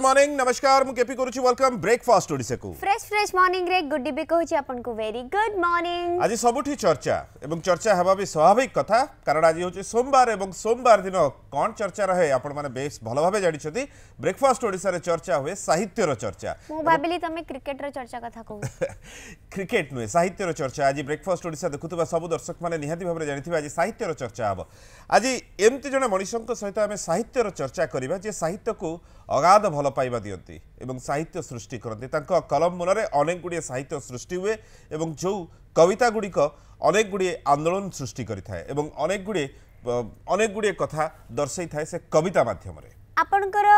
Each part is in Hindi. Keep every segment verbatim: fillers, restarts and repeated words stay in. गुड मॉर्निंग नमस्कार मु केपी करूची वेलकम ब्रेकफास्ट ओडिसा को फ्रेश फ्रेश मॉर्निंग रे गुड्डी बे कहूची आपन को वेरी गुड मॉर्निंग आज सबुठी चर्चा एवं चर्चा हेबा भी स्वाभाविक कथा कारण आज होची सोमवार एवं सोमवार दिन कोन चर्चा रहे आपन माने बेस भलो भाबे जाडी छथि ब्रेकफास्ट ओडिसा रे चर्चा होए साहित्य रो चर्चा मु भाबिली तमे क्रिकेट रो चर्चा कथा को क्रिकेट नु साहित्य रो चर्चा आज ब्रेकफास्ट ओडिसा देखुतबा सब दर्शक माने निहाती भाबरे जानिथिबा आज साहित्य रो चर्चा हबो आज एमति जने मणिशंक सहित आमे साहित्य रो चर्चा करिबा जे साहित्य को अगाध भल पाइबा दियंती एवं साहित्य सृष्टि करते कलम मूल में अनेक गुड़िए साहित्य सृष्टि हुए एवं जो कविता गुड़िक अनेक गुड़िए आंदोलन सृष्टि करें अनेक गुड़िए अनेक गुड़िए कथा दर्शाई थाए से कविता माध्यम आपणकर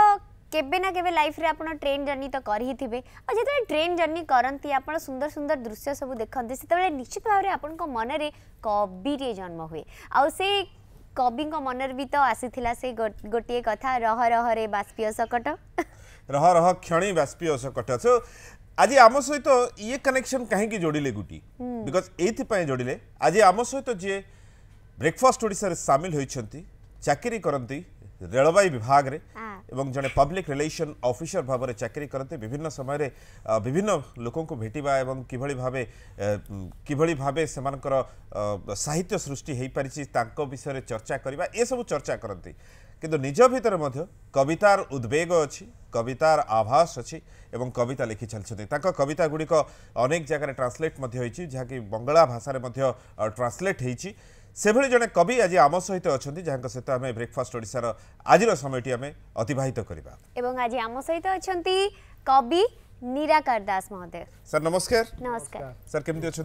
केबे ना केबे लाइफ रे आपन ट्रेन जर्नी तो कर ही थिबे और जते ट्रेन जर्नी करंती आपन सुंदर सुंदर दृश्य सब देखते से निश्चित भाव आपन को मन रे कवि रे जन्म हुए आ से कवि मनर भी तो आसी से गोटे कथा रह रह रे बाष्पीय सकट रह रह क्षणी बाष्पीय सकट सो आज आम सहित तो ये कनेक्शन कहीं जोड़िले गुटी बिकज ये जोड़िले आज आम सहित तो जी ब्रेकफास्ट ओडिशा सामिल होती चाकरी करती रेलवे विभाग रे एवं जने पब्लिक रिलेशन ऑफिसर भाव में चाकरी करते विभिन्न समय विभिन्न लोकों को भेटिबा एवं किभली भावे किभली भावे सेमानकर साहित्य सृष्टि हो पारिछि तांको विषय चर्चा करवा ए सब चर्चा करती किंतु निज भितर मध्य कवितार उद्वेग अछि कवितार आभास अछि एवं कविता लिखि चलछथि तांका कविता गुड़िक अनेक जगह ट्रांसलेट मध्य होइछि जहाँकि बंगला भाषा रे मध्य ट्रांसलेट होइछि से भली जने कवि आज आम सहित अच्छा जहाँ सहित आम ब्रेकफास्ट ओडिशार आज समयटी आम अतिबाहित करबा एवं आज आम सहित अच्छा कवि निराकार दास महोदय सर नमस्कार नमस्कार सर केमती अच्छा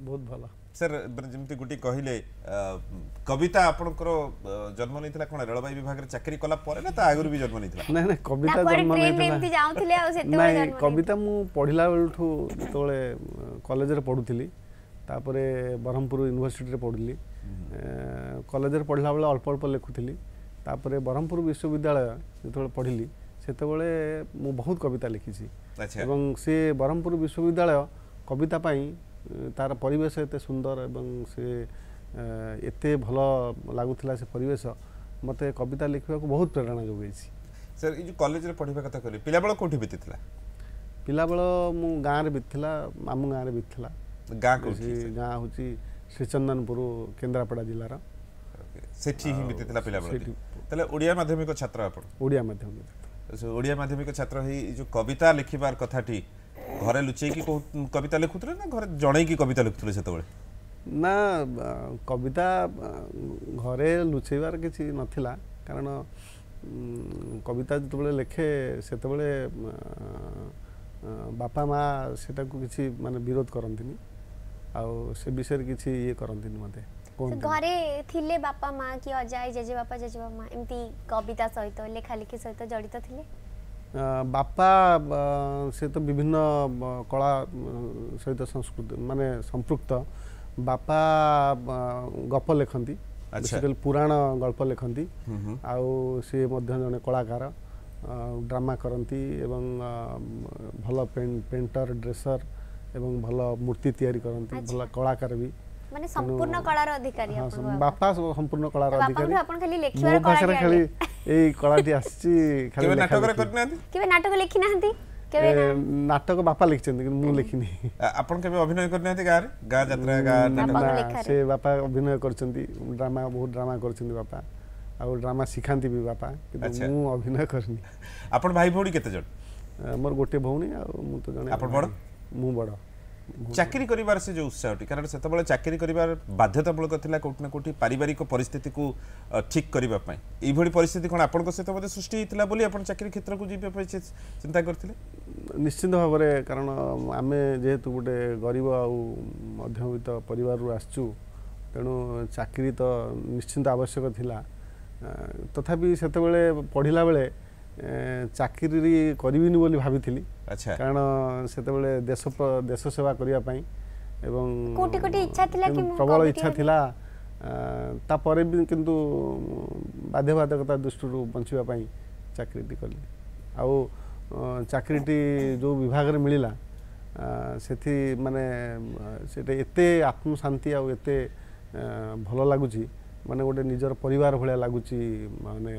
बहुत भला सर जमती गुटी कहले कविता आपनकर जन्म नैतला कोन रेलवे विभाग रे चाकरी कला परे ना ता आगुर भी जन्म नैतला ना ना कविता जन्म नैतला जाउथिले आ सेते जन्म कविता मु पढिला बेलठो तोले कॉलेज रे पढुथिली तापरे बरहमपुर यूनिवर्सिटी रे पढिली कॉलेज रे पढला बेला अल्प अल्प लेखुथिली तापरे बरहमपुर विश्वविद्यालय जतोले पढिली सेतेबेले मु बहुत कविता लिखिछि अच्छा एवं से बरहमपुर विश्वविद्यालय कविता पई तार परिवेश एते सुंदर एवं से एते भल लागुला से परिवेश मत कविता लिखा बहुत प्रेरणा जोगे सर ये जो कॉलेज रे पढ़ा कथा कह पिला बेल कौटी बीती पिला बेल मु गाँव बीतीला मामू गाँव बीतीला गाँव गाँ हूँ श्रीचंदनपुर केन्द्रापड़ा जिलार ओडिया माध्यमिक छात्र आप ओडिया माध्यमिक ओडिया माध्यमिक छात्र जो कविता लिखबार कथाटी घरे लुचे की कविता लिखुले ना घर जड़े की कविता लिखुले से ना कविता घरे लुचेबार किसी नाला कारण कविता जो लेखे से बापा माँ से किसी माने विरोध करती से विषय किसी ये करती मत घरे थिले बापा माँ कि अजाई जेजे बापा जेजे बापा माँ एमती कविता सहित लेखालेखी सहित जड़ित थिले बापा से तो विभिन्न कला सहित संस्कृति माने संपृक्त बापा गप लेखती बेसिकली पुराण गल्प लेखती आउ से जने कलाकार ड्रामा करती एवं भल पेंटर ड्रेसर एवं भल मूर्ति तैयारी करती भल कलाकार भी माने संपूर्ण कलार अधिकारी अपन बापा संपूर्ण कलार अधिकारी अपन खाली लेखिवार कला खाली ए कलाटी आसी खाली नाटक रे करना केबे नाटक लेखि नाहंती केबे नाटक बापा लिखचेन कि मु लेखिनी अपन केबे अभिनय करना थे गार गा यात्रा गा नाटक से बापा अभिनय करचंती ड्रामा बहुत ड्रामा करचंती बापा और ड्रामा सिखांती भी बापा कि मु अभिनय करनी अपन भाई भौडी केते जण मोर गोटे भौनी और मु तो जण अपन बड मु बड चाकरी करिवार से जो उत्साहटी कारण सेतबेला चाकरी करिवार बाध्यतामूलक थिला कोटना कोटी पारिवारिक परिस्थिति को ठीक करिवा पई एई भली परिस्थिति कोन आपन को सेत मते सृष्टि हितला बोली आपन चाकरी क्षेत्र को जीव पे चिंता करथिले निश्चित भाव रे कारण आमे जेहेतु गोटे गरीब आ मध्यवित्त परिवार रु आछू तेणु चाकरी तो निश्चित आवश्यक थिला तथापि सेतबेले पढिला बेले चाकरी करिबिनी बोली भाबिथिली अच्छा कारण सेतबेले देश देश सेवा करिया पई एवं कोटी कोटी इच्छा थिला कि प्रबल इच्छा थिला ता परे भी किंतु बाध्यबाधकता दृष्टिरु बंचिबा पई चाकरीटी कली आउ चाकरीटी जो विभाग रे मिलिला सेथि माने सेटे एते आत्म शांति आउ एते भलो लागुची माने गोटे निजर परिवार भलिया लागुची माने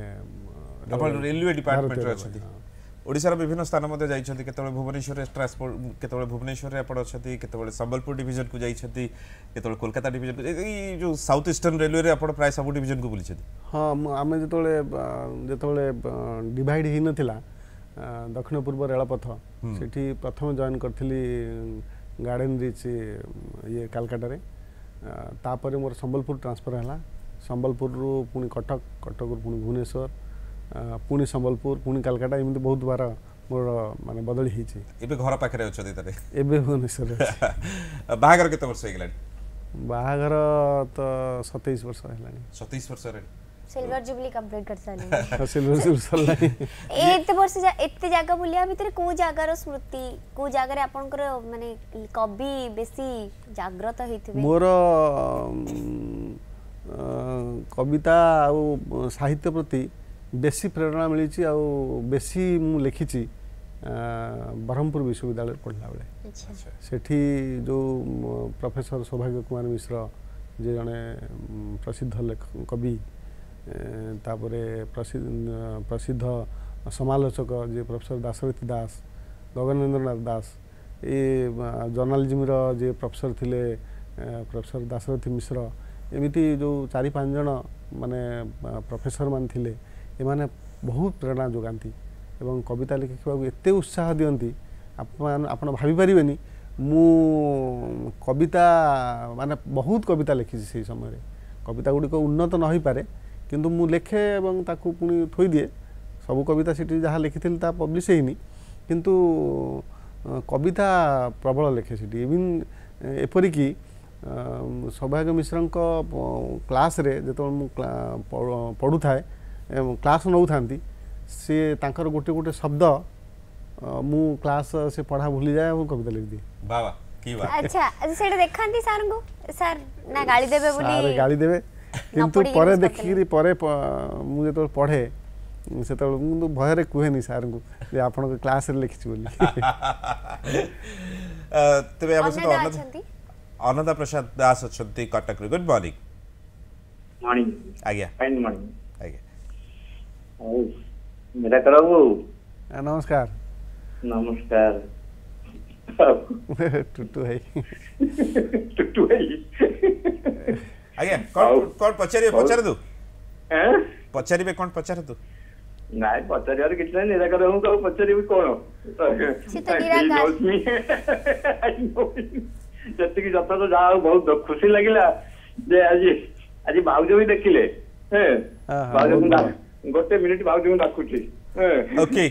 रेलवे डिपार्टमेंट रे अछि ओडिशा विभिन्न स्थान में जाते केतबे भुवनेश्वर ट्रांसपोर्ट केतबे भुवनेश्वर में आपड़ अच्छा केतबे संबलपुर डिविजन को जाते केतबे कोलकाता डिविजन को जो साउथ ईस्टर्न रेलवे रे आपड़ प्राय सब डिविजन को बुली। हाँ आम जो जो डिवाइड हो नाला दक्षिण पूर्व रेलपथ से प्रथम जॉइन करी गार्डन रिच ये कलकाटा मोर संबलपुर ट्रांसफर है संबलपुर रू पुणी कटक कटक पुणी भुवनेश्वर पुणी संबलपुर पुणी कलकाता एमती बहुत बार मोर माने बदली होती एबे घर पाखे अच्छा एबे भुवनेश्वर बाहागर केते वर्ष हो गलानी बाहागर तो सत्ताईस वर्ष होलानी सत्ताईस वर्ष रे सिल्वर जुबली कंप्लीट कर सानी सिल्वर जुबली सानी एते वर्ष एते जागा बुलिया भीतर को जागार स्मृति को जागा रे आपन कर माने कवि बेसी जागृत होइथिबे मोर कविता आ साहित्य प्रति बेसी प्रेरणा मिली आउ बेसी मु लिखी ब्रह्मपुर विश्वविद्यालय पढ़ला बेले सेठी जो प्रोफेसर सौभाग्य कुमार मिश्रा जे जने प्रसिद्ध लेखक कवि तापरे प्रसिद्ध प्रसिद्ध समालोचक जे प्रोफेसर दासरथी दास गगनेन्द्रनाथ दास ये जर्नालिज्म रो जे प्रोफेसर थिले प्रोफेसर दासरथी मिश्रा एमिती जो चारि पाँच जन माने प्रोफेसर मान थिले एमाने बहुत प्रेरणा जोगाती एवं कविता लिखा एत उत्साह दिखती आप भाईपर मु कविता माने बहुत कविता लिखी से समय कविता गुड़िक उन्नत न हो पारे किंतु मु लेखे और ताकू पुणी थोई दिए सब कविता से जहाँ लिखी थी पब्लिश होनी किंतु कविता प्रबल लेखे से एपरिकी सौभाग्य मिश्र क्लास रे जो मु पढ़ू थाए क्लास नौ था सी तांकर गोटे गोटे शब्द मु क्लास से पढ़ा भूली जाए और कविता लिख दिए बाबा की बात अच्छा सेटा देखांती सर को सर ना गाली देबे बोली सर गाली देबे किंतु परे देखिरी परे मु जेतो पढ़े सेतो मु भय रे कुहेनी सर को जे आपन को क्लास रे लिखिछ बोली तबे हम से तो आनंद प्रसाद दास छंती कटक। गुड मॉर्निंग मॉर्निंग आ गया फाइन मॉर्निंग आ गया। निराकार बाबू नमस्कार नमस्कार टुटु भाई टुटु भाई आगे कौन कौन पचारियो पचार दू हैं पचारी पे कौन पचार दू नहीं पचारियो और कितना निराकार हूं का पचारी भी कौन से तो निराकार आई नो जति की जत्ता तो जा बहुत खुशी लागिला जे आज आज भाउजो भी देखिले हैं भाउजो को गोटे मिनिट भाउजो डाकुची ओके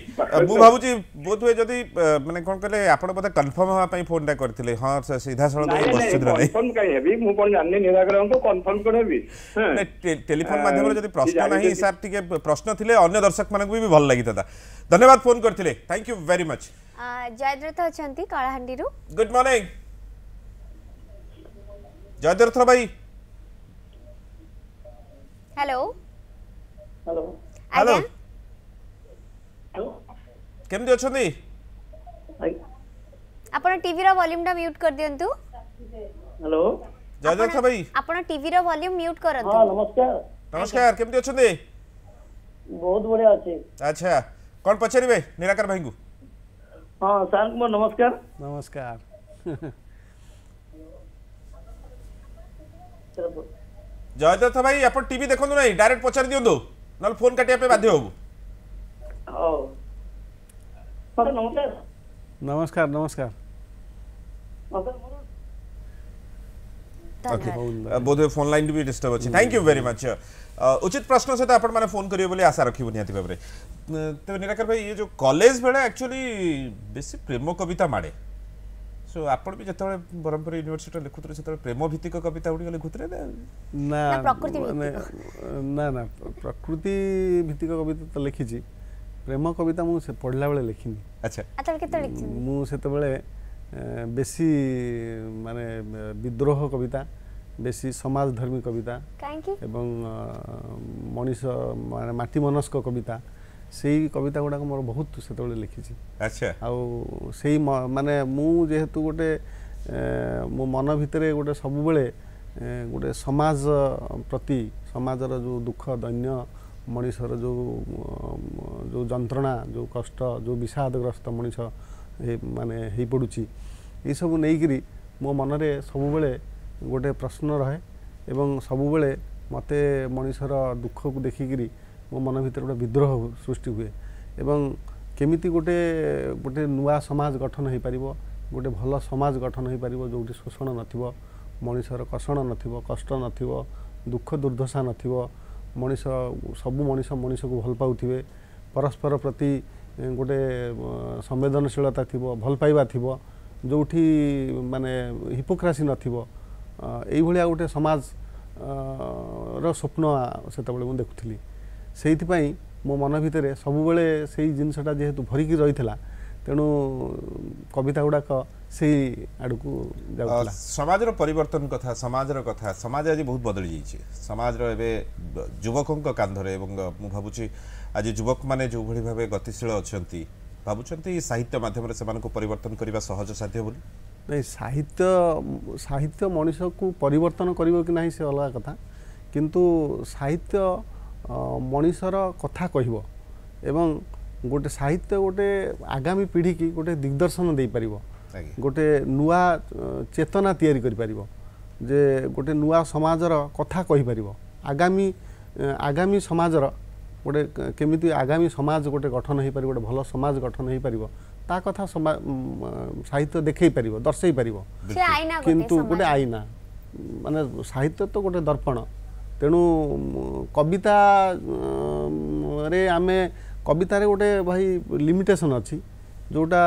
मु भाउजी बोध होय जदी माने कोन कहले आपण पता कंफर्म होवा पई फोन दा करथिले हां सीधा सळो तो बसचित रे फोन काई हेबी मु कोन जानने निराकरण को कंफर्म करबी टेलीफोन माध्यम रे जदी प्रश्न नाही सर ठीक प्रश्न थिले अन्य दर्शक मानक भी भल लागिता धन्यवाद फोन करथिले thank you very much. Jayadratha अछंती कालाहांडी रु। गुड मॉर्निंग जयद्रथ भाई। हेलो हेलो हेलो केमते अछोनी आपण टीवी रो वॉल्यूम डा म्यूट कर दियंतु। हेलो जयद्रथ भाई आपण टीवी रो वॉल्यूम म्यूट करंतु। हां नमस्कार नमस्कार केमते अछोनी बहुत बढ़िया अछि। अच्छा कोन पछरिबे निराकार भाई को। हां सांग म नमस्कार नमस्कार जयद्रथ भाई आपण टीवी देखंतु नै डायरेक्ट पछर दियंतु नल फोन काटिया पे बाध्य हो। नमस्कार नमस्कार नमस्कार ओके बोधे फोन लाइन भी डिस्टर्ब अछि थैंक यू वेरी मच। उचित प्रश्न से आपण माने फोन करियो बोली आशा रखिबो नियाति बारे त निराकर भाई ये जो कॉलेज बेला एक्चुअली बेसी प्रेम कविता माड़े सो आपण भी जतबे बरहमपुर यूनिवर्सिटी लिखुतरे जतबे प्रेम भित्तिक कविता उडी लिखुतरे ना ना प्रकृति ना ना प्रकृति भित्तिक कविता तो लिखी छी प्रेम कविता मु से पढला बेले लिखिनी। अच्छा आता केते लिखि मु सेतबेले बेसी माने विद्रोह कविता बेसी समाजधर्मी कविता काहेकि एवं मनीष माने माटी मनस्क कविता सेही कविता गुडा मोर बहुत सेतबेले लिखी छी। अच्छा आउ सेही माने मु जेहेतु गोटे मो मन भितरे गोटे सब बेले गोटे समाज प्रति समाज रो जो दुख दैन्य मनिषर जो जो जंत्रणा जो कष्ट जो विषादग्रस्त मनीष माने हो पड़ुची ये सब नहीं मो मनरे सब बेले गोटे प्रश्न रहे एवं सब बेले मत मनीषर दुख को देखिकी मो मन भीतर गोटे विद्रोह सृष्टि हुए एवं केमिति गोटे गोटे नुआ समाज गठन हो पार गोटे भल समाज गठन हो पार जोटी शोषण न मनीषर कषण नष्ट न दुख दुर्दशा न मनीष सबू मनीष मनीष को भल पाउथिबे परस्पर प्रति गोटे संवेदनशीलता थिबो भल पाइबा थिबो जोठी माने हिपोक्रेसी नथिबो एई भलिया गोटे समाज र स्वप्न सेतबेले मु देखुथिली सेहिथि पई मो मन भितरे सबु बेले सेही जिनसटा जेहेतु भरिकी रहितला तेणु कविता गुड़ाक से आड़कू समाजर परिवर्तन कथा समाजर कथा समाज आज बहुत बदली जाइए समाज युवकों कांधरे मु भावुची आज युवक मैंने जो भली भाव गतिशील अच्छा भावुं साहित्य माध्यम से परिवर्तन करने सहज साध्य बोली नहीं साहित्य साहित्य मनुष्य को परिवर्तन करिवो कि नहीं से अलग कथा किंतु साहित्य मनुष्यर कथा कहबो एवं गोटे साहित्य गोटे आगामी पीढ़ी की गोटे दिग्दर्शन दे पार गोटे नुआ चेतना तैयारी करि पारिबो जे गोटे नुआ समाजर कथा कहि पारिबो आगामी आगामी समाजर गोटे केमिति आगामी समाज गोटे गठन हो पार गोटे भल समाज गठन हो पार ता कथा साहित्य देखै पारिबो दर्शै पारिबो किंतु गोटे आईना माने साहित्य तो गोटे दर्पण तेणु कविता रे आमे कवितार गोटे भाई लिमिटेसन अच्छी जोटा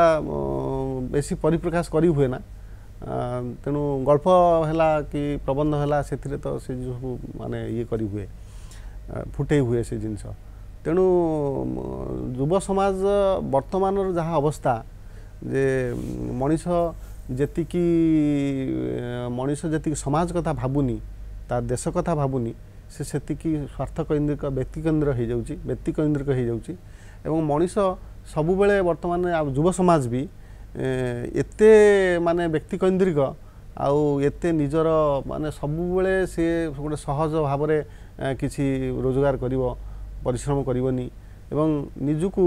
बेसी परिप्रकाश करी हुए ना तेणु गल्प हैला कि प्रबंध हैला से तो से जो माने ये करी हुए फुटे हुए से जिनस तेणु युव समाज वर्तमान जहाँ अवस्था जे मनीष जेतिकी मनीष जेतिकी समाज कथा भाबुनी ता देश कथा भाबुनी से सेतिकी स्वार्थ केन्द्रिक व्यक्ति केन्द्र हो जाउची व्यक्ति केन्द्रिक हो जाउची एवं मनीष सबु बेले वर्तमान युवा समाज भी एते माने व्यक्ति केन्द्रिक आउ एते निजर माने सबु बेले से गोटे सहज भाव में किसी रोजगार करिवो परिश्रम करिवोनी एवं निजुकु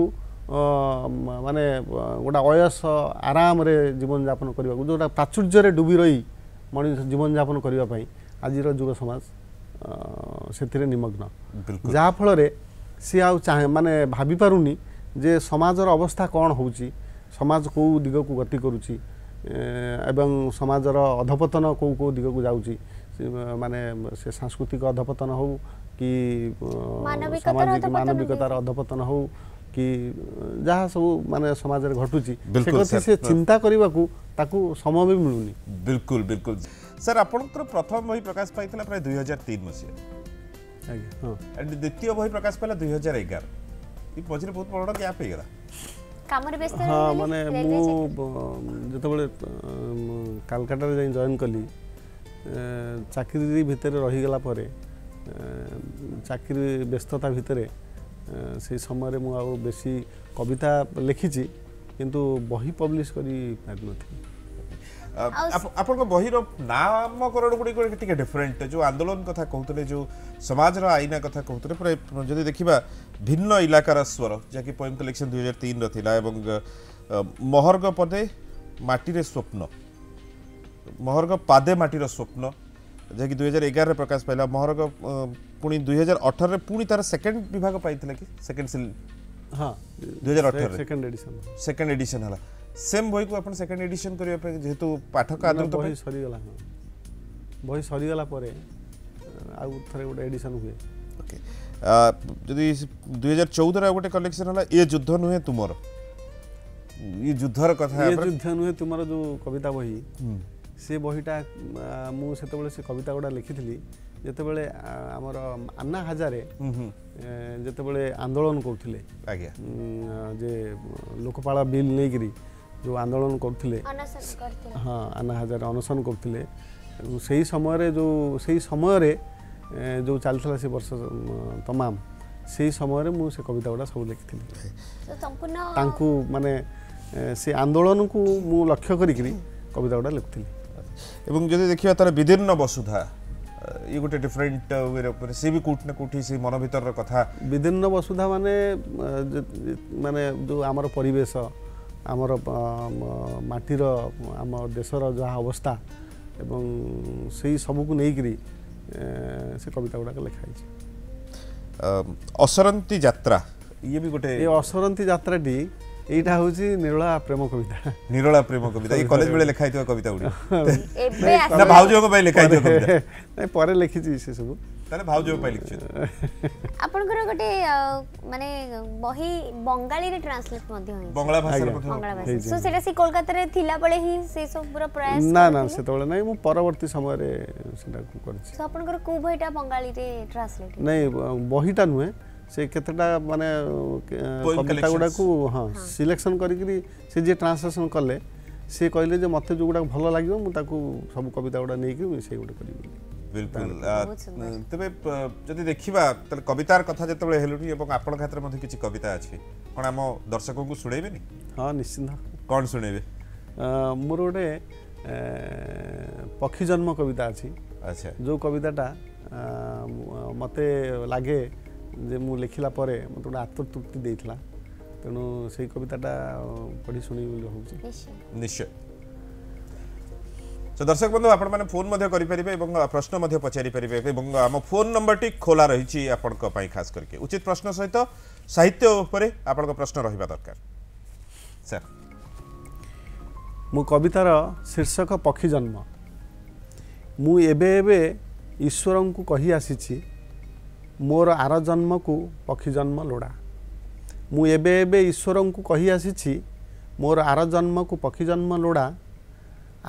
माने गोटा अयस आराम रे जीवन यापन करिवा जोटा प्राचुर्य डूबी रही मनीष जीवन यापन करिवा पई आजिर युवा समाज से निमग्न जहाँफल सी आ माने भाभी पारुनी जे समाजर अवस्था कौन होची समाज को दिग को गति करुची एवं समाजर अधपतन को को दिग को जाउची माने से सांस्कृतिक अधपतन हो कि सामाजिक मानविकतार अधपतन हो कि जहाँ सब माने समाज में घटुची से, से चिंता करने को समय भी मिलूनी बिल्कुल बिल्कुल सर आपणकर प्रथम बही प्रकाश पाई प्राय दुई हजार तीन मसीह द्वितीय बही प्रकाश पाला दुई हजार एगार मझे बहुत बड़ा गैप हो गला हाँ माने मुझे कलकाटा जाई जॉइन कली चाकरी भितर रही गला परे चाकरी व्यस्तता भितर से समय मु आउ बेसी कविता लिखिची किंतु बही पब्लिश करी पारि नथि आपण को बहिरो नामकरण गुडी टिके डिफरेंट जो आंदोलन कथा कहते जो समाज रा आईना कथा कहते जदि देखा भिन्न इलाकार स्वर जहाँकि पोएम कलेक्शन दुई हजार तीन रहा और महर्ग पदे माटीरे स्वप्न महर्ग पादे माटीर स्वप्न जहाँकि दुई हजार एगार प्रकाश पाला महर्ग पुणी दुई हजार अठारे पुणी तार सेकेंड विभाग पाई कि सेकेंड सिल हाँ दुई हजार अठार सेकेंड एडिशन है सेम बही को अपन सेकंड एडिशन करियो पे जेतु पाठक आदृत बही सरी गला बही सरी गला परे आ उथरे गोटे एडिशन हुए ओके जदी दो हज़ार चौदह रा गोटे कलेक्शन हला ए युद्ध नहे तुमर ये युद्धर कथा ये युद्ध नहे तुमर जो कविता बही से बहीटा मु सेते बेले से कविता गोडा लिखिथिली जेते बेले हमर अन्ना हजारे जेते बेले आंदोलन करथिले आज्ञा जे लोकपाल बिल नै गिरी जो आंदोलन करथिले हाँ अन्ना हजारे अनशन करथिले सही समय रे जो सही समय रे जो चलथला से वर्ष तमाम सही समय रे मु से कविता गुडा सब लिखथिली तो संपूर्ण तांकू माने से आंदोलन को मु लक्ष्य करिकरी कविता गुडा लिखथिली एवं जदि देखिया तार विदीर्ण वसुधा ये गोटे डिफरेन्ट सी भी कूट ना कूटी सी मन भर कथा विभिन्न वसुधा मान मान जो आमर परिवेश आमर माटीर आम देशर जहाँ अवस्था एवं से सबू को लेकर से कविता गुड़ाक लिखाई असरंती यात्रा ये भी गोटे ये असरंती यात्रा डी एटा होची निरोला प्रेम कविता निरोला प्रेम कविता ये कॉलेज बेले लिखाई तो कविता उडी एबे ना भाउजो को पई लिखाई तो कविता नै पारे लिखि छी से सब ताले भाउजो पई लिखि छी आपन को गोटे माने बही बंगाली रे ट्रांसलेट मध्ये होई बंगला भाषा बंगला भाषा सो सेटा से कोलकाता रे थिला पळे ही से सब पूरा प्रयास ना ना से तोळे नै मु परवर्ती समय रे सेटा कर छी सो आपन को को बहीटा बंगाली रे ट्रांसलेट नै बहीटा नुए से केतटा माने कविता गुडा को हां सिलेक्शन करी से जे ट्रांसलेशन कले से कहले जे मते जो गुडा भलो लागियो मु ताकू सब कविता गुडा नै के से गुडा करी बिल्कुल तबे जदी देखिबा त कवितार कथा जते बेले हेलुटी एवं आपण खातर मध्ये किछि कविता अछि कोन हम दर्शकों को सुनैबे नि हां निश्चित कोन सुनैबे मोर ओडे पक्षी जन्म कविता अछि अच्छा जो कविताटा मते लागे जे मु लिखिला परे मत आत्मतृप्ति देइथला तेनु सेही कविताटा पढी सुनी बोल होउची निश्चय तो दर्शक बंधु आपण माने फोन मध्ये करि परिबे एवं प्रश्न मध्ये पचारि परिबे एवं हम फोन नंबर टी खोला रहिची आपण को पई खास करके उचित प्रश्न सहित साहित्य उपरे आपण को प्रश्न रहिबा दरकार सर मु कवितार शीर्षक पक्षी जन्म मु एबे एबे ईश्वरन को कहि आसीची मोर आर जन्म को पक्षी जन्म लोड़ा मु एबे एबे ईश्वर को कही आसी मोर आर जन्म को पक्षी जन्म लोड़ा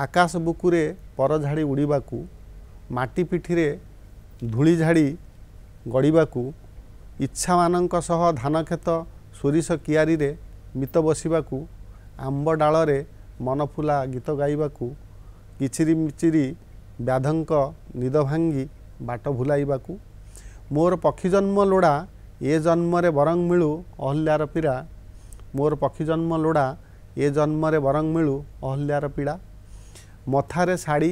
आकाश बुकुरे पर झाड़ी उड़ीबा को माटी पिठीरे धूली झाड़ी गड़ीबा को इच्छा मानक सह धान खेत सोरिष कियारी रे मित बसिबा को आंब डाल रे मनफुला गीत गाइबा को किचिरी मिचिरी व्याधंक निद भांगी बाट भुलाइबा को मोर पक्षी जन्म लोड़ा ये जन्म रे बरंग मिलू अहल्यार पीड़ा मोर पक्षी जन्म लोड़ा ये जन्म रे बरंग मिलू अहल्यार पीड़ा मथारे शाड़ी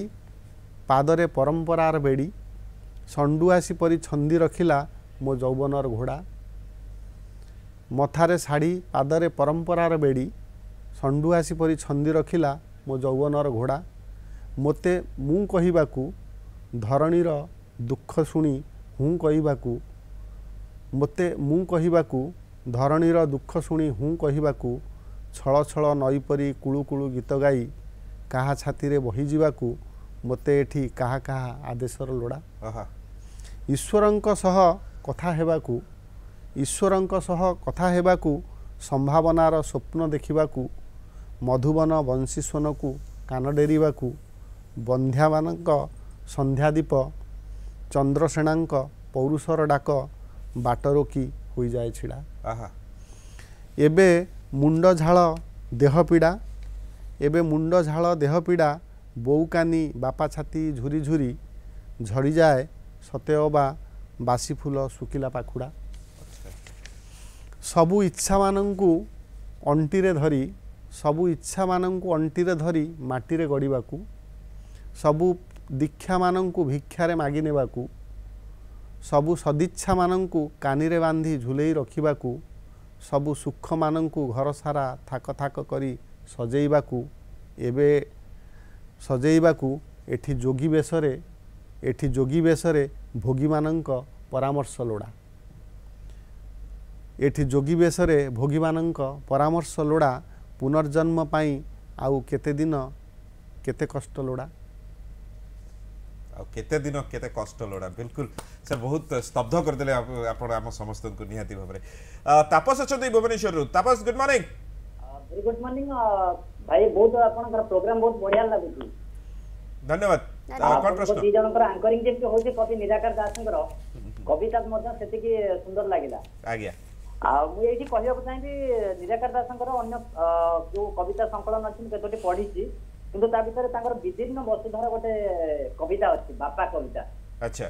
पादरे परंपरार बेड़ी संडुआसी परी छंदी रखिला मो जौवनर घोड़ा मथारे शाड़ी पादरे परंपरार बेड़ी संडुआसी परी छंदी रखिला मो जौवनर घोड़ा मोते मु कहिबाकू धरणीर दुख शुणी हूँ कहिबाकू मते मु कहिबाकू धरणीर दुख शुणी हूँ कहिबाकू छल छल नई परी कुलु कुलु गीत गाई कहा छाती बही जीवाकू मते एठी कहा कहा आदेशर लोड़ा ईश्वरंक सह कथा हेबाकू ईश्वरंक सह कथा हेबाकू संभावनार स्वप्न देखिबाकू मधुबन वंशीस्वन को कान डेरिबाकू बंध्या मानक संध्यादीप चंद्रसेनांक पौरुषर डाक बाट रोकी हो जाए छिड़ा एबे मुंड झाल देह पीड़ा एबे मुंड झाल देह पीड़ा बौकानी बापा छाती झुरी झुरी झड़ी जाए सते अबा बासी फूल सुकिला पाखुड़ा सबु इच्छा मानंकु अंटीरे धरी सबु इच्छा मानंकु अंटीरे धरी माटीरे गड़ीबाकू सबु दीक्षा मानंकु भिक्षारे मागी नेबाकू सबु सदिच्छा मानंकु कानीरे बांधी झुलेई रखिबाकू सबु सुख मानंकु घर सारा थाक थाक करी सजेइबाकू एबे सजेइबाकू एठी जोगी बेशरे एठी जोगी बेशरे भोगी मानंक परामर्श लोड़ा एठी जोगी बेशरे भोगी मानंक परामर्श लोड़ा पुनर्जन्म पाई आउ केते दिन केते कष्ट लोड़ा केते दिन केते कष्ट लोड़ा बिल्कुल सर बहुत स्तब्ध करदे आप समस्त को निहाती भाव तापस अच्छे Bhubaneswar Tapas good morning good morning भाई बहुत आपन प्रोग्राम बहुत बढ़िया लागु धन्यवाद कौन प्रश्न दी जन पर एंकरिंग जे होय कवि निराकार दास को कविता मध्य सेति की सुंदर लागिला आ गया आ मु एठी कहबो चाहि निराकार दास को अन्य जो कविता संकलन अछि केतोटी पढी छी किंतु ता भीतर तांकर विभिन्न वसुधार गोटे कविता अछि बापा कविता अच्छा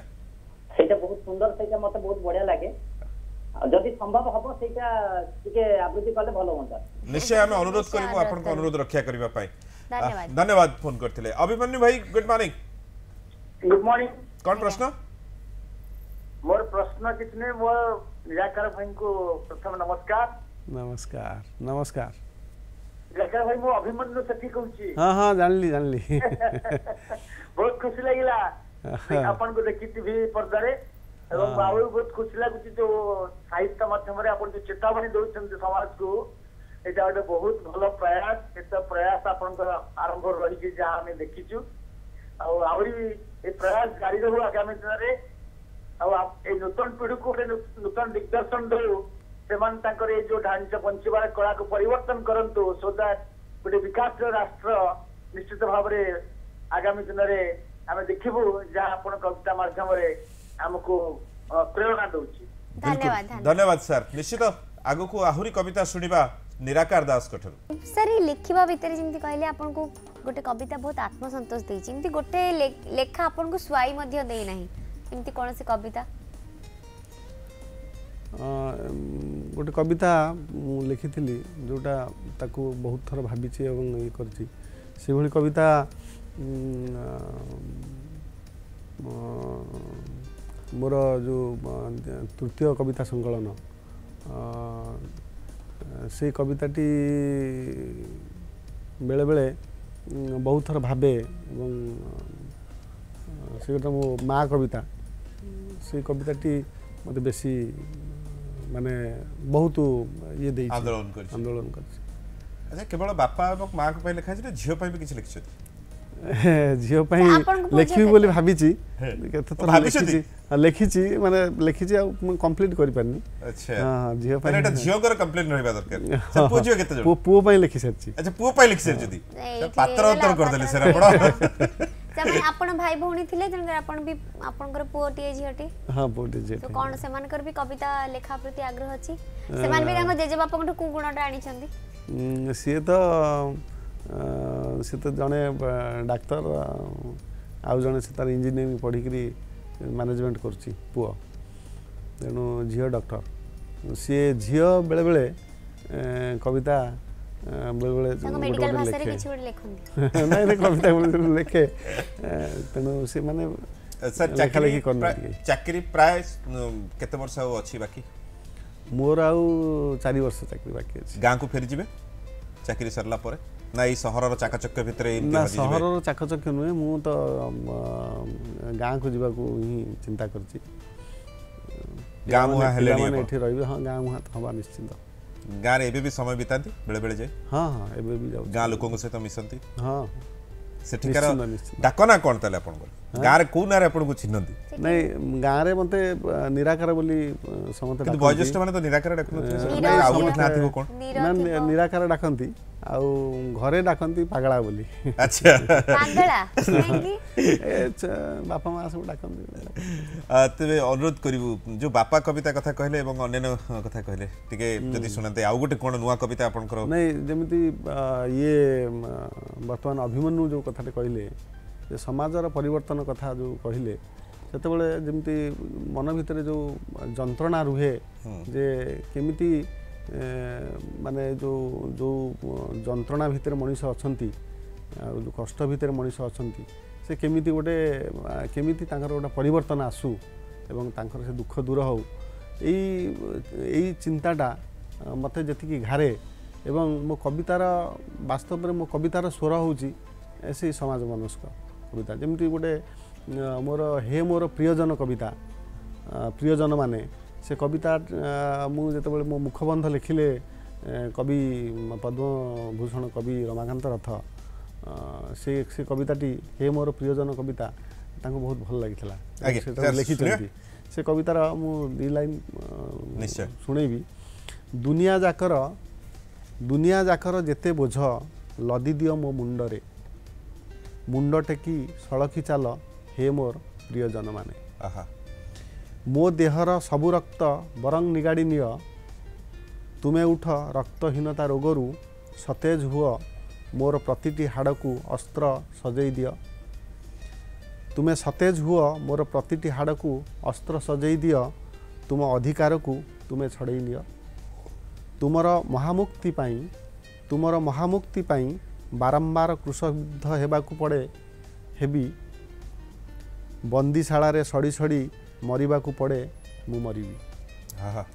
सेटा बहुत सुंदर सेटा मते बहुत बढ़िया लागे जदि संभव हबो सेटा ठीके आवृत्ति करले भलो होता निश्चय हम अनुरोध करबो आपन को अनुरोध रक्षा करबा पाए धन्यवाद धन्यवाद फोन करथिले अभिमन्यु भाई गुड मॉर्निंग गुड मॉर्निंग कौन प्रश्न? मोर प्रश्न कितने मोर निराकार भाई को प्रथम नमस्कार। नमस्कार नमस्कार निराकार भाई मो अभिमन्यु सेठी कहूची। हां हां जानली जानली बहुत खुशी लागिला आपण को देखि टीवी पर्दारे एवं बाबू बहुत खुशी लागुची जो साहित्य माध्यम रे आपण जो चेतावनी दोउछन समाज को एटा बहुत भलो प्रयास एटा प्रयास आपण को आरंभ रही जे जा हमें देखिचू और आवरी ए प्रयास जारी रहू आगामी दिन रे और आप ए नूतन पीढ़ी को नूतन दिग्दर्शन दो सेमान ताकर ए जो ढांचा पंचबार कला को परिवर्तन करंतु सो दैट गोटे विकास राष्ट्र निश्चित भाव रे आगामी दिन रे हमें देखिबू जा आपण कविता माध्यम रे हमको प्रेरणा दोउची। धन्यवाद धन्यवाद सर। निश्चित आगो को आहुरी कविता सुनिबा निराकार दास कठर सर लिखिबा भीतर जिंति कहले आपन को गोटे कविता बहुत आत्मसंतोष देई जिंति गोटे लेखा आपन को स्वाई मध्य देई नाही इमति कोन से कविता अ गोटे कविता लिखिथिली जोटा ताकू बहुत थर भाबिछि एवं ये करछि से भली कविता मोर जो तृतीय कविता संकलन से कविताटी बेले बेले बहुत थर भावे से गोटे मो माँ कविता से कविताटी मत बेसी माने बहुत ये दे आंदोलन कर आंदोलन कर अच्छा केवल बापा और माँ को पे लिखा छै झियो पे भी किछ लिखछ झियो पे लिखबी बोली भाबी छी केते तो भाबी छी लिखी छी माने लिखी छी कंप्लीट करि पारनी अच्छा हां झियो पे एटा झियो कर कंप्लीट रहबा दरकार सब पूछियो केते जो पु पे लिखि सर छी अच्छा पु पे लिखि सर जदी पात्र अंतर कर देले सर बड़ा तमे आपण भाई भौणी थिले जन आपण भी आपनकर पोटी झियोटी हां पोटी झियो तो कोन समान कर भी कविता लेखा प्रति आग्रह अछि समान भी रंग जेजे बापा को गुणटा आणी छंदी से तो से तो जने डॉक्टर आ जने से तार इंजीनियरिंग पढी करी मैनेजमेंट करछि पुओ तेनु झियो डॉक्टर से झियो बेले बेले कविता बेले बेले मेडिकल भाषा रे किछु लेखन नै नै कविता लेखे तनो से माने सर चाकरी लेखि करना चाकरी प्राय केते वर्ष हो अछि बाकी मोर आउ चार वर्ष चाकरी बाकी अछि गां को फेर जिवे चाकरी सरला परे नै शहर रो चाकचक्य भितरे नै शहर रो चाकचक्य नै मु तो गां को जिबा को ही चिंता करछि गां मुहा हेलेनी माने एठी रहबे हां गां मुहा हवा निश्चित गाँ रे भी समय बिताती बेले बेले जाए हाँ हाँ एबे भी जाउ गाँ लोकों सहित मिसंती हाँ सेठिकार डाकना कोन तले आपण को गाँ रे कोना रे आपण को चिन्हंती नै गाँ रे मते निराकार बोली समते किंतु बयज्येष्ठ माने तो निराकार डाकनथि नै आउ नाथिबो कोन नै निराकार डाकंती आउ घरे डाकंती पागला बोली अच्छा पागला काहेकि बापा मां सब डाकंती तबे अनुरोध करिवु जो बापा कविता कथा कहले एवं अन्य कथा कहले ठीके जदि सुनते आउ गोटे कोन नुवा कविता आपण करो नै जेमिति ये वर्तमान अभिमन्यु जो कथाटे कहले जे समाजर परिवर्तन कथा जो कहले सेते बेले जेमिति मन भितरे जो यंत्रणा रुहे जे केमिति माने जो जो यंत्रणा भितर मनुष्य अछंती जो कष्ट भितर मनुष्य अछंती से केमिति गोटे केमिति तांकर गोटे परिवर्तन आसू एवं तांकर से दुख दूर हो यही चिंताटा मत जी घारे एवं मो कवितार वास्तव में मो कवितार स्वर हूँ से समाज मनस्क कविता जमी गोटे मोर हे मोर प्रियजन कविता प्रियजन माने से कविता मुझे मो मुखबंध लिखिले कवि पद्म भूषण कवि रमाकांत रथ से से कविताटी हे मोर प्रियजन कविता तांको बहुत भल लागिथला लिखि से कवितार मु दी लाइन निश्चय सुनेबी दुनिया जाकर दुनिया जाकर जेते बोझ लदी दियो मो मुंडरे मुंड टेकी सळखी चाल हे मोर प्रियजन माने आहा मो देहर सबु रक्त बरंग निगाड़ी निय तुमे उठ रक्तहीनता रोगरू सतेज हुओ मोर प्रतिटी हाड़कू अस्त्र सजई दिय तुमे सतेज हुओ मोर प्रतिटी हाड़कू अस्त्र सजई दिय तुम अधिकारकू तुमे छड़ई निय तुमर महामुक्ति पाई तुमर महामुक्ति पाई बारंबार क्रुशबिद्ध हेबाकू पड़े हेबी बंदीशाला सड़ी सड़ी मरवा पड़े मु मरबी। हाँ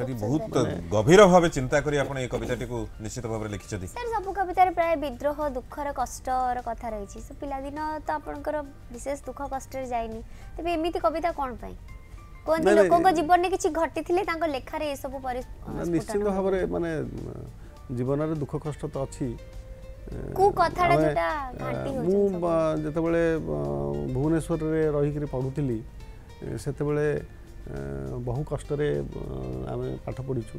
बहुत गभीर भाव चिंता करी आपने ये कविता टी को निश्चित भाव लिखिछो दी सर। सब कविता रे प्राय विद्रोह दुखर कष्टर कथा रही सो पिला दिन तो आपनकर विशेष दुख कष्ट रे जायनी तबे एमिति कविता कोन पई कोन लोकों को जीवन ने किछि घटि थिले तांको लेखा रे ए सब निश्चित भाव रे माने जीवन रे दुख कष्ट तो अछि कु कथा रे जेटा घाटी हो मु जते बेले भुवनेश्वर रे रही के पढुथिली सेते बेले बहु कष्ट आम पाठ पढ़ीचु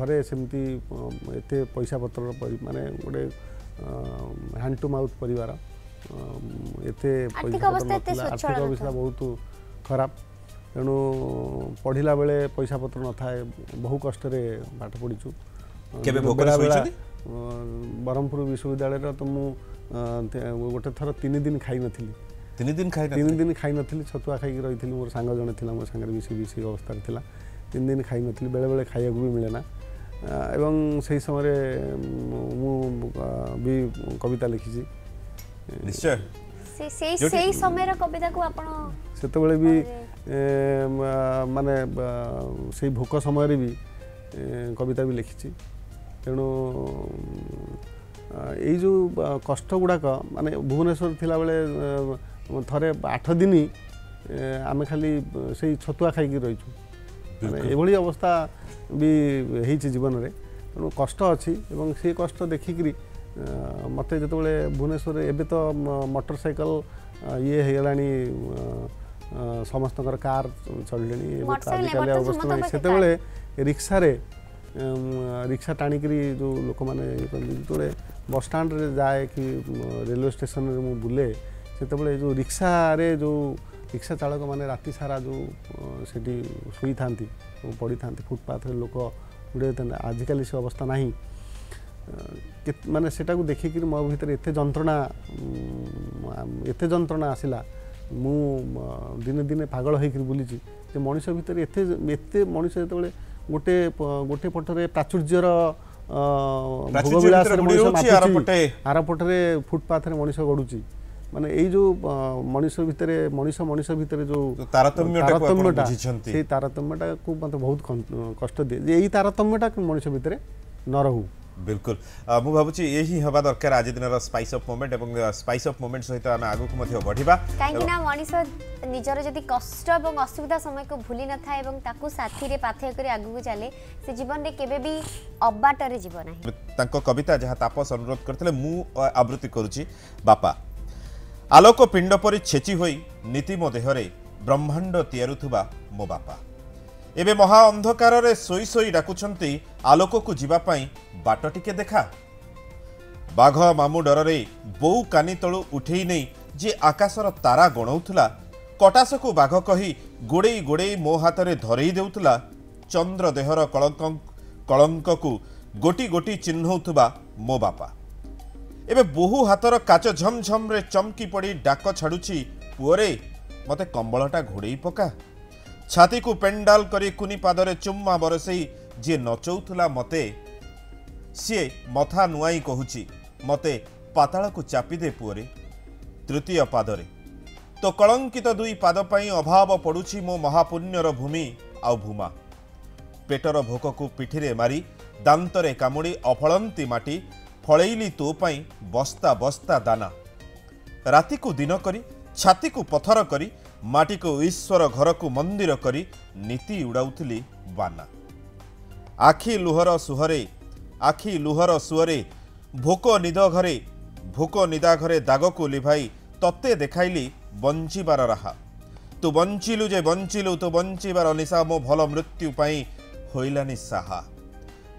घरे सेमती एते पैसा पत्र माने गोटे हैंड टू माउथ परिवार एते आर्थिक अवस्था बहुत खराब तेणु पढ़ला बेले पैसा पत्र न थाए बहु कष्ट पाठ पढ़ीचु। बरहमपुर विश्वविद्यालय तो मु गोटे थर तीन दिन खाई नथिली तीन दिन खाई तीन दिन खाई नी छतुआ खाई रही थी मोर सांग जड़े थी मोर सांगे मिसी मिसी अवस्था था तीन दिन खाई नी बेले बेले खाया भी मिलेना एवं सही समय मु भी कविता लिखी निश्चय से से सही समय रे कविता को आपण सेते बेले भी माने सही भूख समय रे भी कविता भी लिखी तेणु ये जो कष्ट गुड़ाक माने भुवनेश्वर थिला बेले थरे आठ दिन आम खाली से छतुआ खाई रहीचु ये अवस्था भी होती जीवन में तेणु कष्ट अच्छी से कष्ट देखिक मत जो भुवनेश्वर एबे तो मोटरसाइकल ये होगा समस्त कार चढ़ले से रिक्शा रिक्शा टाणिकी जो लोक मैंने जो बस स्टैंड रे जाए कि रेलवे स्टेशन रे में बुले से जो रिक्शा रे जो रिक्शा चालक मैंने राति सारा जो सेठी शुई था पड़ी था फुटपाथ लोक उड़े आजिकल से अवस्था ना मानने सेटा को देखिक मो भर एत जंत्रणा एत जंत्रणा आसला मु दिने दिने पागल होकर बुली मनुष्य भितर एत एत मनुष्य जो गोटे गोटे पटे प्राचुर्यर भोगविलास आरपटे फुटपाथ मनुष्य गढ़ुची माने ये जो मनुष्य भितर मनुष्य मनुष्य भितर जो तारतम्यटा से तारतम्यटा को मतलब बहुत कष्ट दिए यही तारतम्यटा मनुष्य भितर न रहू बिल्कुल मु भाबुची यही हवा दरकार आज दिन स्पाइस अफ मोमेंट और स्पाइस अफ मोमेंट सहित आम आगक बढ़ा कहीं मनीष निजर जब कष्ट और असुविधा समय को भूली न था साथी पाथय कर आगक चले से जीवन में केबी अबाटर जीवना कविता जहाँ तापस अनुरोध करते मुझे आवृत्ति करुच्ची बापा आलोक पिंड पर छेची हो नीति मो देहरे ब्रह्मांड तैयारुवा मो बापा एबे महा अंधकार रे सोई सोई डाकुछंती आलोक को जीवा पाई बाट टिके देखा बाघ मामू डर रे बोऊ कानी तलू उठेई नहीं जे आकाशर तारा गणौला कटास को बाघ कही गोड़े गोड़े मो हाथ में धरई देउतला चंद्र देहर कलंक कलंक को गोटी गोटी चिन्हौतुबा मो बापा एबे बोहू हाथर काच झमझम रे चमकी पड़ी डाक छाड़ुची पुओरे मते कंबलटा घोड़े पका छाती को पेंडाल करी कुनी पादरे चुम्मा बरसई जे नचौला मते सी मथा नुआई कहूची मते पाताल को चापी दे पुअरे तृतीय पादरे तो कलंकित दुई पाद पई अभाव पड़ुची मो महापुण्यर भूमि आउ भूमा पेटर भोक को पिठीरे मारी दांतरे कामुड़ी अफलंती माटी फलैली तो पई बस्ता बस्ता दाना राति को दिन करी छाती को पथर करी माटी को ईश्वर घर को मंदिर करी नीति उड़ाउली बाना आखि लुहर सुहरे आखि लुहर सुहरे भोक निद घरे भोक निदा घरे दाग को लिभाई तत्ते देखाइली बंचीबार राहा तू बंचिलु जे बंचिलु तो बंचीबार निशा मो भल मृत्यु पाई होइलानी साहा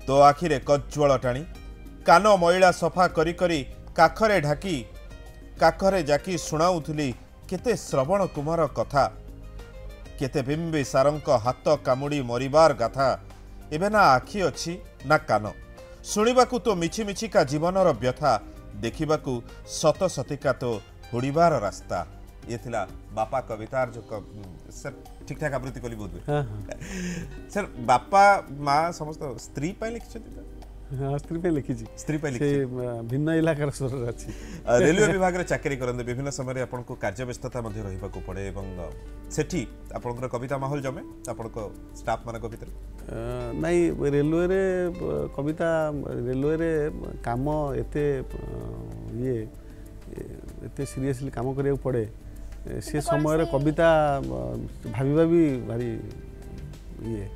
तो आखिरे कज्ज्वल टाणी कान मैला सफा करी करी काखरे ढाकी काखरे जाकी सुनाउली केते श्रवण कुमार कथा केते बिंबी सारंक हाथ कामुड़ी मरिबार गाथा एबे ना आखि अछि ना कान सुनिबाकु तो मिछि मिछिका जीवनर व्यथा देखिबाकु सत सतिका तो हुड़ीबार रास्ता ये थिला बापा कवितार जो कव... सर ठीक ठाक आवृत्ति कली बहुत सर बापा माँ समस्त स्त्री पाई लिखिछथि स्त्रीपे लिखी स्त्रीपे भिन्न इलाकार स्वर अच्छी रेलवे विभाग में चाकरी करते विभिन्न समय आपको कार्य व्यस्तता रही पड़े सेठी आपंकर कविता माहौल जमे आपण स्टाफ मान भर नाई रेलवे कविता रेलवे काम एत ये एत सीरियसली काम करा पड़े से समय कविता भाव भी भारी ये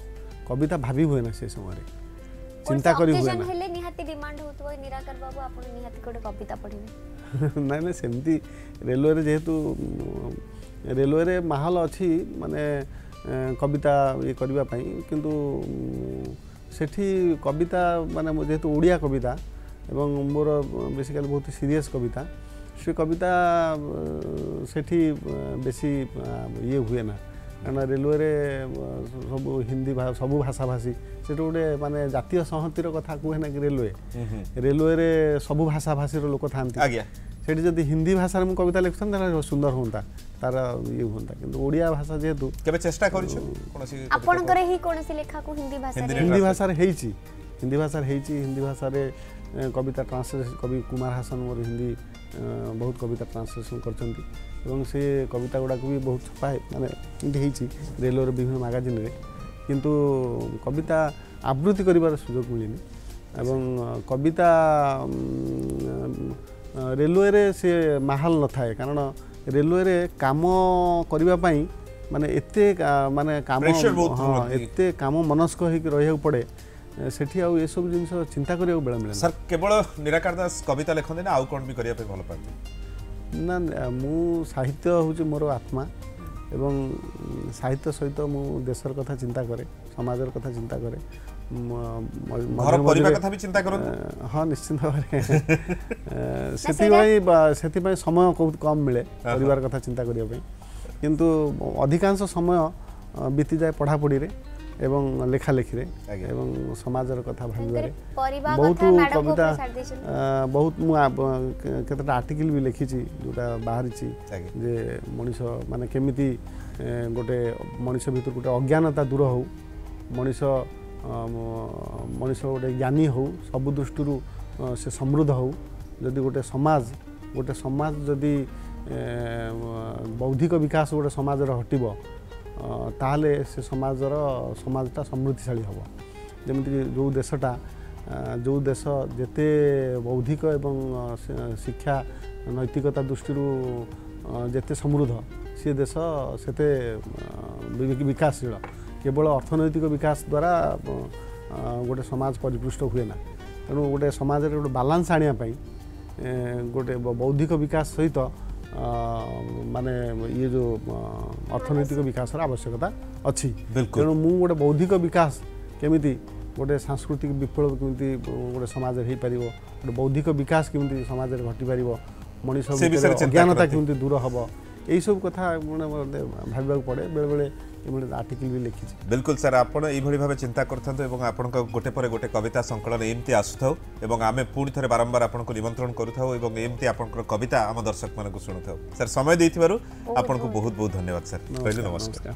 कविता भावी हुए ना से समय चिंता करी हुए ना हेले निहाती डिमांड होतो निराकर बाबू आपण निहाती कोड कविता पढिबे नाही नाही सेमती रेलवे रे जेतु रेलवे रे माहौल अछि माने कविता ये करबा पई किंतु सेठी कविता माने जेतु ओडिया कविता एवं मोर बेसिकली बहुत सीरियस कविता से कविता सेठी बेसी ये हुए ना कहना रेलवे रे सब हिंदी सब भाषा भाषी से गोटे मानने जातीय संहतिर कथा कहे ना कि रेलवे रेलवे रे सब भाषा भाषी लोक था जदि हिंदी भाषा में कविता लिखता सुंदर होता तार ये होता कि ओडिया भाषा जेहेतु चेष्टा कर हिंदी भाषा हिंदी भाषा हिंदी भाषा कविता ट्रांसलेशन कवि कुमार हासन मोर हिंदी बहुत कविता ट्रांसलेशन करछंती एवं से कविता गुड़ाक भी बहुत छपाए मानते रेलवे विभिन्न मैगजीन रे किंतु कविता आवृत्ति करिवार सुजोग मिलनी एवं कविता रेलवे रे से माहौल न थाए कारण रेलवे रे काम करिवा पई माने एते माने काम हां एते काम मनस्क होई रहय पड़े सेठी आउ ये सब जिन चिंता करिया बेला मिले सर केवल निराकार दास कविता लेखते ना आउ कौन भी करिया पे भल पाती ना मु साहित्य हूँ मोर आत्मा एवं साहित्य सहित मु देशर कथा चिंता करे समाजर कथा चिंता करे घर परिवार कथा भी चिंता करो हाँ निश्चिंत भाव से समय बहुत कम मिले परिवार कथा चिंता करने किंतु अधिकांश समय बीती जाए पढ़ापढ़ी एवं लेखालेखी एवं समाज कथा भाव बहुत कविता बहुत मुझे आर्टिकल भी लिखी जोटा बाहरी जे मनीष माने केमिति गोटे मनीष भीतर गोटे अज्ञानता दूर हो मनीष मनीष गोटे ज्ञानी हो सब दृष्टि से समृद्ध हो जदि गोटे समाज गोटे समाज जदि बौद्धिक विकास गोटे समाज हटिब ताहले से समाजर समाजटा समृद्धिशाली हम जमीक जो देशटा जो देश जेते बौद्धिक एवं शिक्षा नैतिकता दृष्टि जेते समृद्ध सी देश से विकासशील केवल अर्थनैतिक विकास द्वारा गोटे समाज परिपुष्ट हुए ना तेणु गोटे समाज गोटे बालांस आने गोटे बौद्धिक विकास सहित माने ये जो अर्थनैतिक विकास आवश्यकता अच्छी तेणु मु गोटे बौद्धिक विकास केमिति गोटे सांस्कृतिक विप्लव केमिति गोटे समाज हो पार गोटे बौद्धिक विकास केमिति समाज घटी पार मनीष अज्ञानता केमिति दूर हम यही सब कथा भाव पड़े बेले बेले आर्टिकल भी लिखी बिल्कुल सर आप भाव चिंता करें गोटे पर गोटे कविता संकलन एमती आसुव आम पुणी थे बारंबार आपको निमंत्रण कर कविता आम दर्शक मानक शुणुता सर समय देवर आपको बहुत बहुत धन्यवाद सर कहली नमस्कार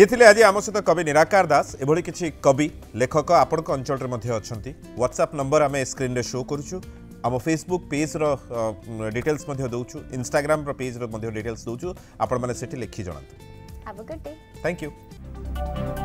ये थे आज आम सहित कवि निराकार दास एभली किसी कवि लेखक आपण अंचल अच्छा व्हाट्सएप नंबर आम स्क्रीन शो करुचु आम फेसबुक पेज्र डिटेल्स दौचु इंस्टाग्राम पेज्र डिटेल्स दौचु आपण मैंने लिखि जनात Have a good day. Thank you.